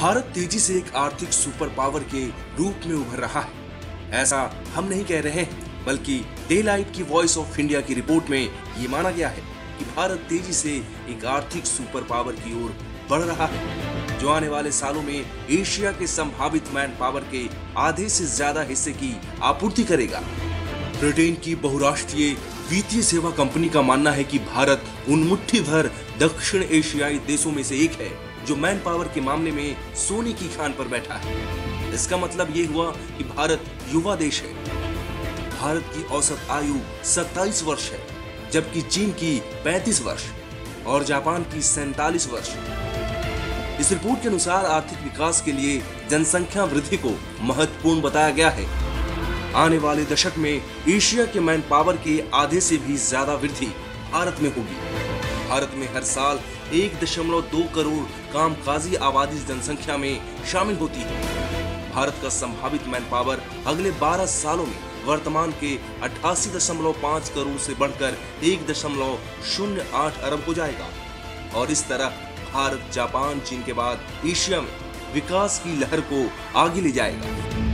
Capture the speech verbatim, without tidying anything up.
भारत तेजी से एक आर्थिक सुपर पावर के रूप में उभर रहा है। ऐसा हम नहीं कह रहे हैं, बल्कि डेलॉइट की वॉइस ऑफ इंडिया की रिपोर्ट में ये माना गया है कि भारत तेजी से एक आर्थिक सुपर पावर की ओर बढ़ रहा है, जो आने वाले सालों में एशिया के संभावित मैन पावर के आधे से ज्यादा हिस्से की आपूर्ति करेगा। ब्रिटेन की बहुराष्ट्रीय वित्तीय सेवा कंपनी का मानना है कि भारत उन मुट्ठी भर दक्षिण एशियाई देशों में से एक है जो मैन पावर के मामले में सोने की खान पर बैठा है। इसका मतलब ये हुआ कि भारत युवा देश है। भारत की औसत आयु सत्ताईस वर्ष है, जबकि चीन की पैंतीस वर्ष और जापान की सैंतालीस वर्ष। इस रिपोर्ट के अनुसार आर्थिक विकास के लिए जनसंख्या वृद्धि को महत्वपूर्ण बताया गया है। आने वाले दशक में एशिया के मैन पावर के आधे से भी ज्यादा वृद्धि भारत में होगी। भारत में हर साल एक दशमलव दो करोड़ कामकाजी आबादी जनसंख्या में शामिल होती है। भारत का संभावित मैन पावर अगले बारह सालों में वर्तमान के अट्ठासी दशमलव पाँच करोड़ से बढ़कर एक दशमलव शून्य आठ अरब हो जाएगा और इस तरह भारत, जापान, चीन के बाद एशिया में विकास की लहर को आगे ले जाएगा।